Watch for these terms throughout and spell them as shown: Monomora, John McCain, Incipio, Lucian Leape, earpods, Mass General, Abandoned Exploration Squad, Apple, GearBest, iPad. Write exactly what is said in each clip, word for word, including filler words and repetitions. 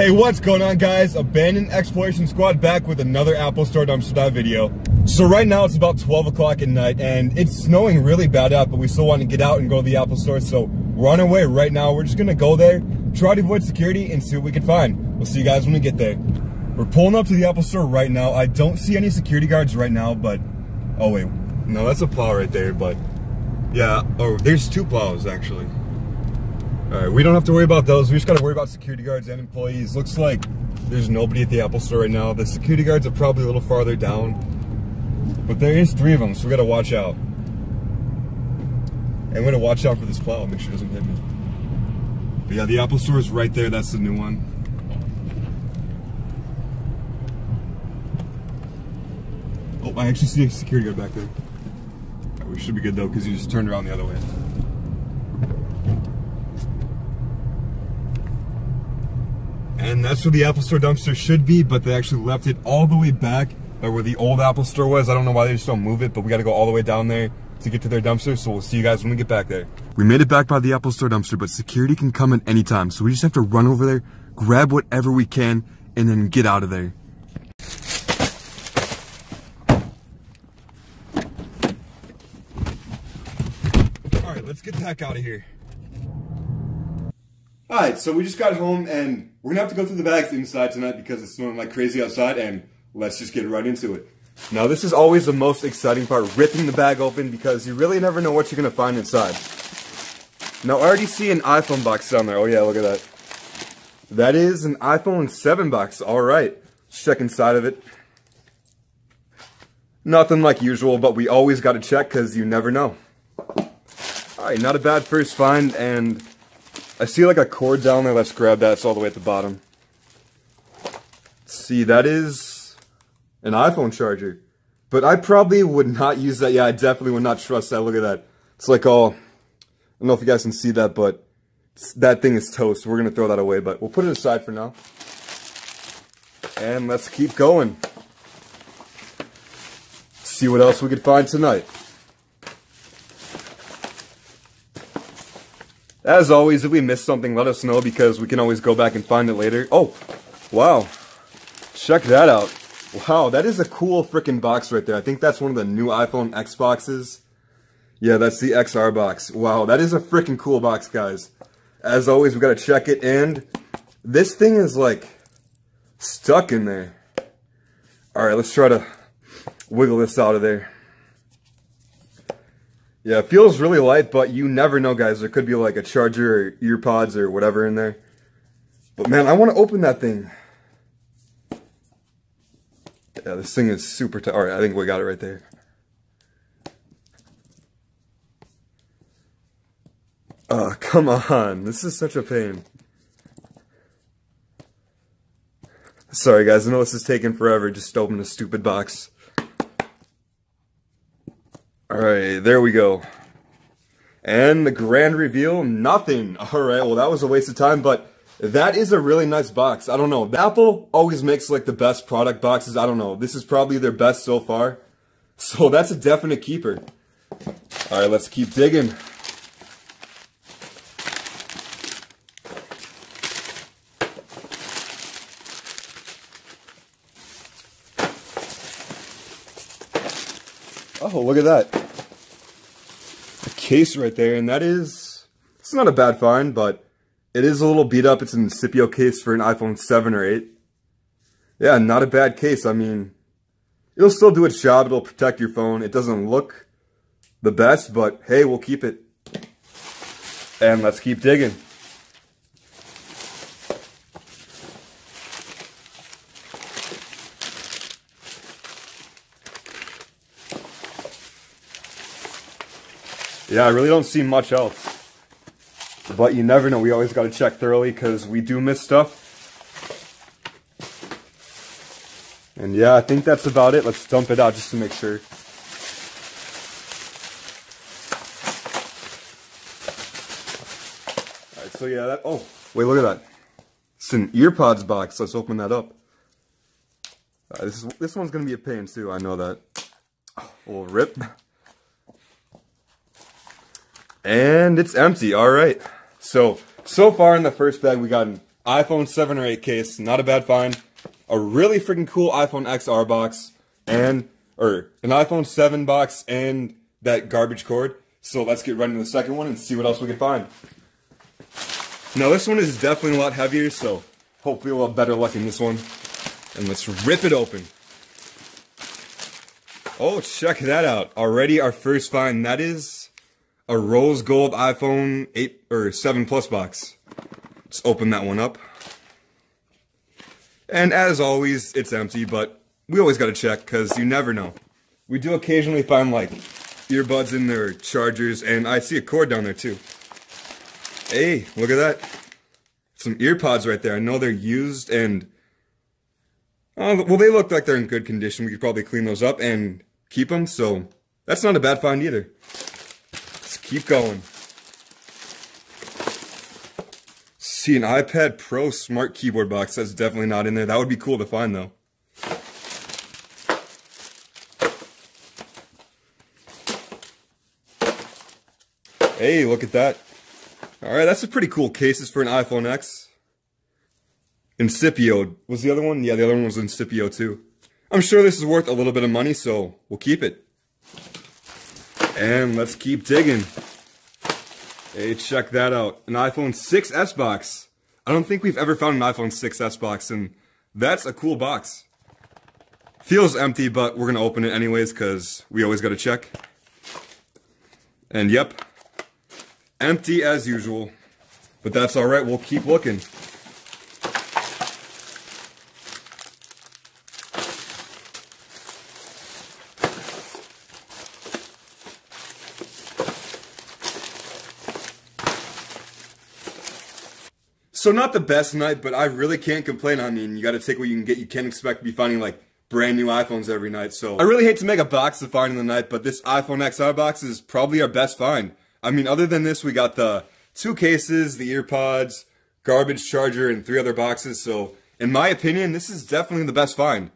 Hey, what's going on, guys? Abandoned Exploration Squad back with another Apple Store Dumpster video. So right now it's about twelve o'clock at night and it's snowing really bad out, but we still want to get out and go to the Apple Store, so we're on our way right now. We're just gonna go there, try to avoid security, and see what we can find. We'll see you guys when we get there. We're pulling up to the Apple Store right now. I don't see any security guards right now, but oh wait, no, that's a plow right there. But yeah, oh, there's two plows actually. Alright, we don't have to worry about those. We just gotta worry about security guards and employees. Looks like there's nobody at the Apple Store right now. The security guards are probably a little farther down. But there is three of them, so we gotta watch out. And we're gonna watch out for this plow, make sure it doesn't hit me. But yeah, the Apple Store is right there. That's the new one. Oh, I actually see a security guard back there. All right, we should be good though, because he just turned around the other way. And that's where the Apple Store dumpster should be, but they actually left it all the way back by where the old Apple Store was. I don't know why they just don't move it, but we gotta go all the way down there to get to their dumpster, so we'll see you guys when we get back there. We made it back by the Apple Store dumpster, but security can come at any time, so we just have to run over there, grab whatever we can, and then get out of there. Alright, let's get the heck out of here. Alright, so we just got home and we're gonna have to go through the bags inside tonight because it's snowing like crazy outside, and let's just get right into it. Now this is always the most exciting part, ripping the bag open, because you really never know what you're gonna find inside. Now I already see an iPhone box down there. Oh yeah, look at that. That is an iPhone seven box, alright. Let's check inside of it. Nothing like usual, but we always gotta check because you never know. Alright, not a bad first find, and I see like a cord down there. Let's grab that. It's all the way at the bottom. Let's see, that is an iPhone charger. But I probably would not use that. Yeah, I definitely would not trust that. Look at that. It's like all, I don't know if you guys can see that, but that thing is toast. We're going to throw that away, but we'll put it aside for now. And let's keep going. See what else we could find tonight. As always, if we miss something, let us know, because we can always go back and find it later. Oh, wow. Check that out. Wow, that is a cool freaking box right there. I think that's one of the new iPhone X boxes. Yeah, that's the X R box. Wow, that is a freaking cool box, guys. As always, we gotta check it, and this thing is, like, stuck in there. Alright, let's try to wiggle this out of there. Yeah, it feels really light, but you never know, guys. There could be like a charger or ear pods or whatever in there. But man, I want to open that thing. Yeah, this thing is super tight. Alright, I think we got it right there. Oh, come on. This is such a pain. Sorry, guys. I know this is taking forever just to open a stupid box. Alright, there we go. And the grand reveal, nothing. Alright, well that was a waste of time, but that is a really nice box. I don't know. Apple always makes like the best product boxes. I don't know. This is probably their best so far. So that's a definite keeper. Alright, let's keep digging. Oh, look at that. A case right there, and that is, it's not a bad find, but it is a little beat up. It's an Incipio case for an iPhone seven or eight. Yeah, not a bad case. I mean, it'll still do its job. It'll protect your phone. It doesn't look the best, but hey, we'll keep it. And let's keep digging. Yeah, I really don't see much else, but you never know. We always got to check thoroughly because we do miss stuff. And yeah, I think that's about it. Let's dump it out just to make sure. All right, so yeah, that, oh, wait, look at that. It's an earpods box. Let's open that up. Uh, this, is, this one's going to be a pain too. I know that. Oh, a little rip. And it's empty. All right. So, so far in the first bag, we got an iPhone seven or eight case, not a bad find. A really freaking cool iPhone X R box, and, or an iPhone seven box, and that garbage cord. So let's get right into the second one and see what else we can find. Now this one is definitely a lot heavier, so hopefully we'll have better luck in this one. And let's rip it open. Oh, check that out. Already our first find. That is a rose gold iPhone eight or seven Plus box. Let's open that one up. And as always, it's empty, but we always gotta check because you never know. We do occasionally find like earbuds in there, chargers, and I see a cord down there too. Hey, look at that. Some earpods right there. I know they're used and... Uh, well, they look like they're in good condition. We could probably clean those up and keep them, so that's not a bad find either. Let's keep going. See, an iPad Pro Smart Keyboard box. That's definitely not in there. That would be cool to find, though. Hey, look at that. Alright, that's a pretty cool cases for an iPhone ten. Incipio was the other one? Yeah, the other one was Incipio too. I'm sure this is worth a little bit of money, so we'll keep it. And let's keep digging. Hey, check that out. An iPhone six S box. I don't think we've ever found an iPhone six S box, and that's a cool box. Feels empty, but we're gonna open it anyways, because we always gotta check. And yep. Empty as usual, but that's alright, we'll keep looking. So not the best night, but I really can't complain. I mean, you gotta take what you can get. You can't expect to be finding like brand new iPhones every night, so I really hate to make a box to find in the night, but this iPhone X R box is probably our best find. I mean, other than this, we got the two cases, the earpods, garbage charger, and three other boxes. So, in my opinion, this is definitely the best find.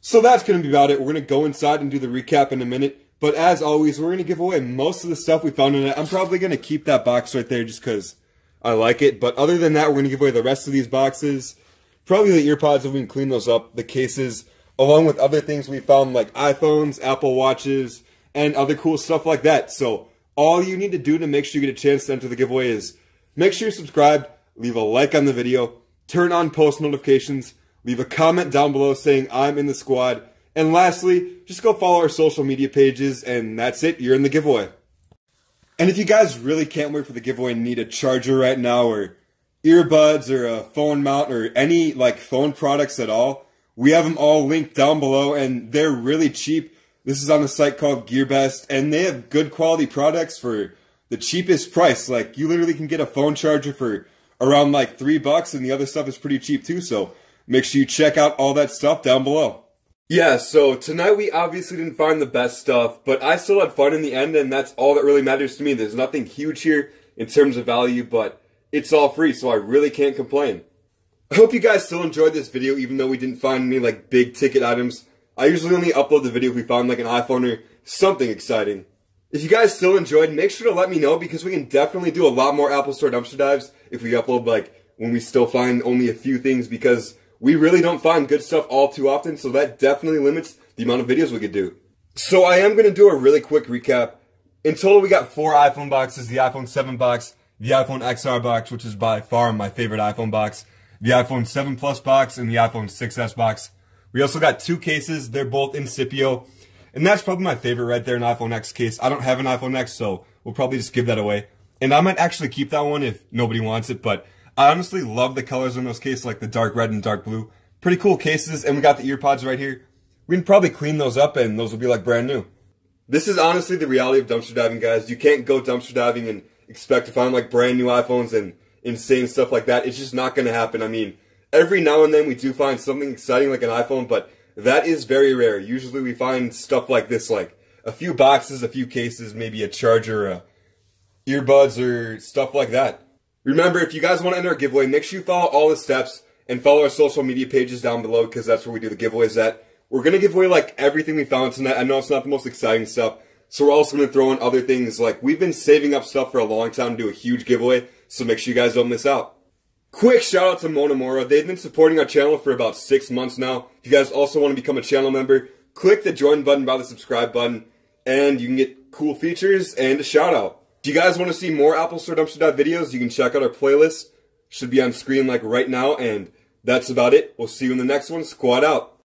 So that's going to be about it. We're going to go inside and do the recap in a minute. But as always, we're going to give away most of the stuff we found in it. I'm probably going to keep that box right there just because I like it. But other than that, we're going to give away the rest of these boxes. Probably the earpods if we can clean those up, the cases, along with other things we found like iPhones, Apple Watches, and other cool stuff like that. So... all you need to do to make sure you get a chance to enter the giveaway is make sure you're subscribed, leave a like on the video, turn on post notifications, leave a comment down below saying I'm in the squad, and lastly, just go follow our social media pages, and that's it, you're in the giveaway. And if you guys really can't wait for the giveaway and need a charger right now, or earbuds, or a phone mount, or any like phone products at all, we have them all linked down below, and they're really cheap. This is on a site called GearBest, and they have good quality products for the cheapest price. Like, you literally can get a phone charger for around like three bucks, and the other stuff is pretty cheap too, so make sure you check out all that stuff down below. Yeah, so tonight we obviously didn't find the best stuff, but I still had fun in the end, and that's all that really matters to me. There's nothing huge here in terms of value, but it's all free, so I really can't complain. I hope you guys still enjoyed this video, even though we didn't find any like big ticket items. I usually only upload the video if we found like an iPhone or something exciting. If you guys still enjoyed, make sure to let me know because we can definitely do a lot more Apple Store dumpster dives if we upload like when we still find only a few things because we really don't find good stuff all too often, so that definitely limits the amount of videos we could do. So I am going to do a really quick recap. In total we got four iPhone boxes, the iPhone seven box, the iPhone X R box, which is by far my favorite iPhone box, the iPhone seven Plus box, and the iPhone six S box. We also got two cases, they're both Incipio, and that's probably my favorite right there, an iPhone ten case. I don't have an iPhone ten, so we'll probably just give that away. And I might actually keep that one if nobody wants it, but I honestly love the colors on those cases, like the dark red and dark blue. Pretty cool cases, and we got the earpods right here. We can probably clean those up, and those will be like brand new. This is honestly the reality of dumpster diving, guys. You can't go dumpster diving and expect to find like brand new iPhones and insane stuff like that. It's just not going to happen, I mean... every now and then we do find something exciting like an iPhone, but that is very rare. Usually we find stuff like this, like a few boxes, a few cases, maybe a charger, uh, earbuds, or stuff like that. Remember, if you guys want to enter our giveaway, make sure you follow all the steps and follow our social media pages down below because that's where we do the giveaways at. We're going to give away like everything we found tonight. I know it's not the most exciting stuff, so we're also going to throw in other things. Like we've been saving up stuff for a long time to do a huge giveaway, so make sure you guys don't miss out. Quick shout out to Monomora. They've been supporting our channel for about six months now. If you guys also want to become a channel member, click the join button by the subscribe button, and you can get cool features and a shout out. If you guys want to see more Apple Store Dumpster Dive videos, you can check out our playlist. Should be on screen like right now, and that's about it. We'll see you in the next one. Squad out.